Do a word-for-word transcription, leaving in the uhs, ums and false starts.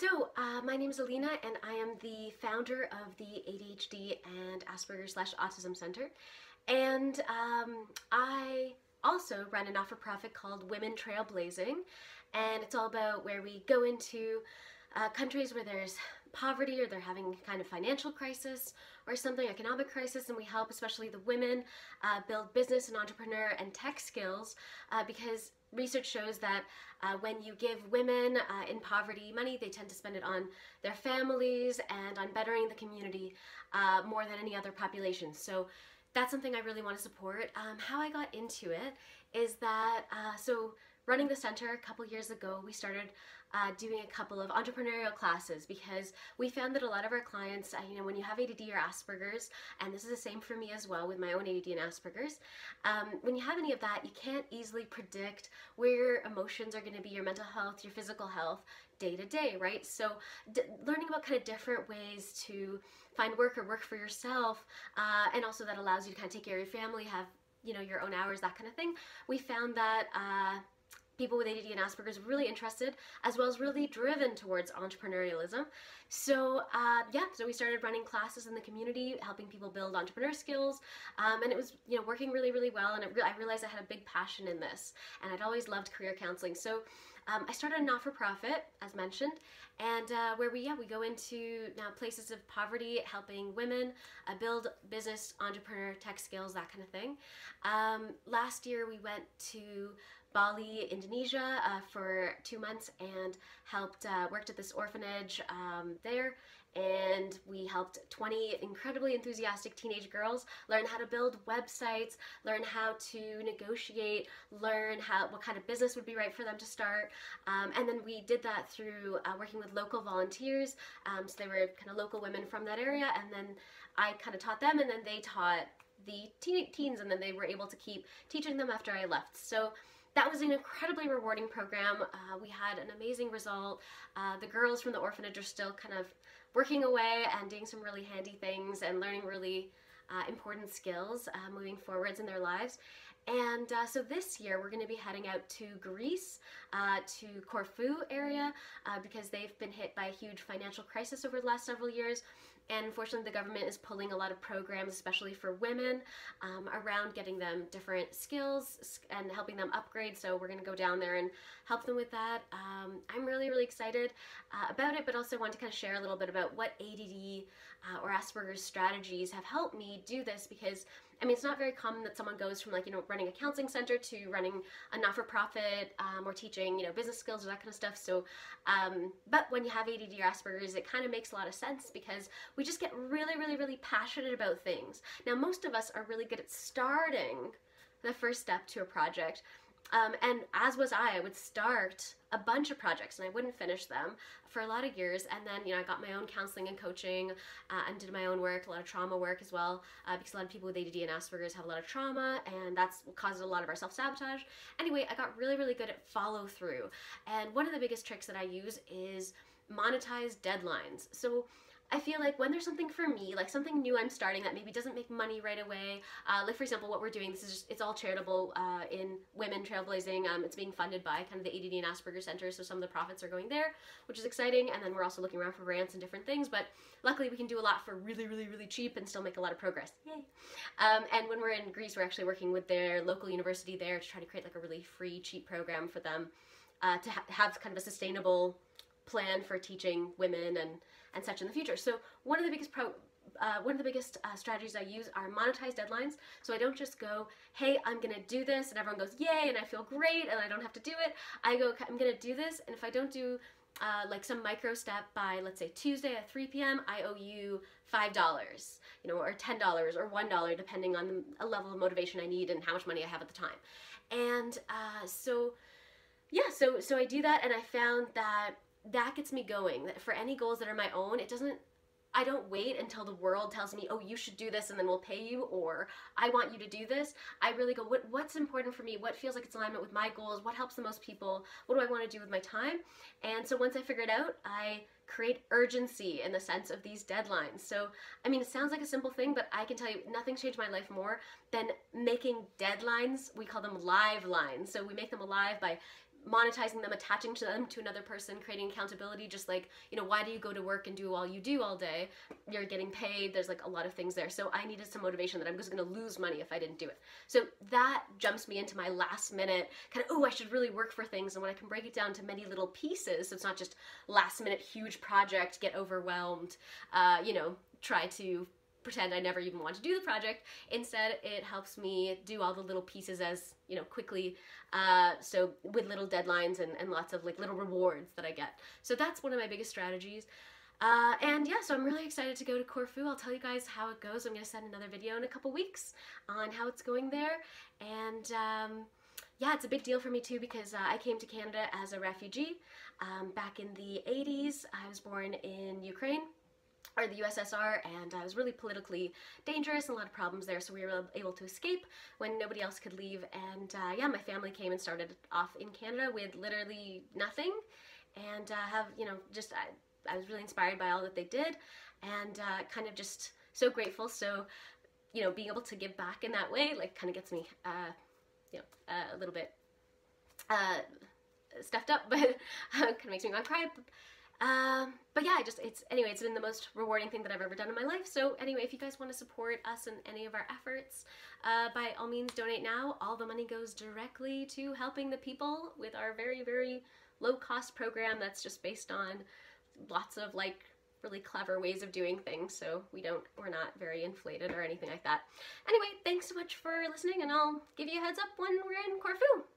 So uh, my name is Alina and I am the founder of the A D H D and Asperger's slash Autism Center, and um, I also run a not-for-profit called Women Trailblazing, and it's all about where we go into uh, countries where there's poverty or they're having kind of financial crisis or something, economic crisis, and we help especially the women uh, build business and entrepreneur and tech skills uh, because research shows that uh, when you give women uh, in poverty money, they tend to spend it on their families and on bettering the community uh, more than any other population. So that's something I really want to support. Um, how I got into it is that, uh, so running the center a couple years ago, we started uh, doing a couple of entrepreneurial classes because we found that a lot of our clients, uh, you know, when you have A D D or Asperger's, and this is the same for me as well with my own A D D and Asperger's, um, when you have any of that, you can't easily predict where your emotions are going to be, your mental health, your physical health, day to day, right? So d learning about kind of different ways to find work or work for yourself, uh, and also that allows you to kind of take care of your family, have, you know, your own hours, that kind of thing. We found that uh, people with A D D and Asperger's really interested, as well as really driven towards entrepreneurialism. So uh, yeah, so we started running classes in the community, helping people build entrepreneur skills, um, and it was, you know, working really, really well. And it re I realized I had a big passion in this, and I'd always loved career counseling. So um, I started a not-for-profit, as mentioned, and uh, where we yeah we go into now places of poverty, helping women uh, build business, entrepreneur, tech skills, that kind of thing. Um, last year we went to Bali, Indonesia uh, for two months and helped, uh, worked at this orphanage um, there, and we helped twenty incredibly enthusiastic teenage girls learn how to build websites, learn how to negotiate, learn how what kind of business would be right for them to start, um, and then we did that through uh, working with local volunteers, um, so they were kind of local women from that area, and then I kind of taught them, and then they taught the teen teens, and then they were able to keep teaching them after I left. So that was an incredibly rewarding program. Uh, we had an amazing result. Uh, the girls from the orphanage are still kind of working away and doing some really handy things and learning really uh, important skills uh, moving forwards in their lives. And uh, so this year we're going to be heading out to Greece, uh, to Corfu area, uh, because they've been hit by a huge financial crisis over the last several years. And unfortunately, the government is pulling a lot of programs, especially for women, um, around getting them different skills and helping them upgrade. So we're going to go down there and help them with that. Um, I'm really, really excited uh, about it, but also want to kind of share a little bit about what A D D uh, or Asperger's strategies have helped me do this, because I mean, it's not very common that someone goes from, like, you know, running a counseling center to running a not-for-profit um, or teaching, you know, business skills or that kind of stuff. So, um, but when you have A D D or Asperger's, it kind of makes a lot of sense because we just get really, really, really passionate about things. Now, most of us are really good at starting the first step to a project. Um, and as was I, I would start a bunch of projects and I wouldn't finish them for a lot of years. And then, you know, I got my own counseling and coaching uh, and did my own work, a lot of trauma work as well, uh, because a lot of people with A D D and Asperger's have a lot of trauma, and that's caused a lot of our self-sabotage. Anyway, I got really, really good at follow through. And one of the biggest tricks that I use is monetize deadlines. So I feel like when there's something for me, like something new I'm starting that maybe doesn't make money right away, uh, like for example what we're doing, this is just, it's all charitable uh, in Women Trailblazing, um, it's being funded by kind of the A D D and Asperger Center, so some of the profits are going there, which is exciting, and then we're also looking around for grants and different things, but luckily we can do a lot for really, really, really cheap and still make a lot of progress. Yay! Um, and when we're in Greece, we're actually working with their local university there to try to create like a really free, cheap program for them uh, to ha have kind of a sustainable plan for teaching women and and such in the future. So one of the biggest pro uh, one of the biggest uh, strategies I use are monetized deadlines. So I don't just go, hey, I'm gonna do this, and everyone goes, yay, and I feel great, and I don't have to do it. I go, I'm gonna do this, and if I don't do uh, like some micro step by, let's say, Tuesday at three p m, I owe you five dollars, you know, or ten dollars, or one dollar, depending on the level of motivation I need and how much money I have at the time. And uh, so, yeah, so so I do that, and I found that that gets me going. That for any goals that are my own, it doesn't, I don't wait until the world tells me, oh, you should do this and then we'll pay you, or I want you to do this. I really go, what, what's important for me? What feels like it's alignment with my goals? What helps the most people? What do I want to do with my time? And so once I figure it out, I create urgency in the sense of these deadlines. So, I mean, it sounds like a simple thing, but I can tell you nothing's changed my life more than making deadlines. We call them live lines. So we make them alive by monetizing them, attaching to them to another person, creating accountability, just like, you know, why do you go to work and do all you do all day? You're getting paid, there's like a lot of things there. So I needed some motivation that I'm just gonna lose money if I didn't do it. So that jumps me into my last minute, kind of, oh, I should really work for things. And when I can break it down to many little pieces, so it's not just last minute, huge project, get overwhelmed, uh, you know, try to pretend I never even want to do the project. Instead, it helps me do all the little pieces as, you know, quickly, uh, so with little deadlines and, and lots of like little rewards that I get. So that's one of my biggest strategies. Uh, and yeah, so I'm really excited to go to Corfu. I'll tell you guys how it goes. I'm gonna send another video in a couple weeks on how it's going there. And um, yeah, it's a big deal for me too, because uh, I came to Canada as a refugee um, back in the eighties. I was born in Ukraine, or the U S S R, and I was really politically dangerous and a lot of problems there, so we were able to escape when nobody else could leave. And uh, yeah, my family came and started off in Canada with literally nothing, and uh, have, you know, just I, I was really inspired by all that they did, and uh, kind of just so grateful. So, you know, being able to give back in that way, like, kind of gets me, uh, you know, uh, a little bit uh, stuffed up, but kind of makes me want to cry. Um, but yeah, I just, it's, anyway, it's been the most rewarding thing that I've ever done in my life. So anyway, if you guys want to support us in any of our efforts, uh, by all means, donate now. All the money goes directly to helping the people with our very, very low cost program that's just based on lots of like really clever ways of doing things. So we don't, we're not very inflated or anything like that. Anyway, thanks so much for listening, and I'll give you a heads up when we're in Corfu.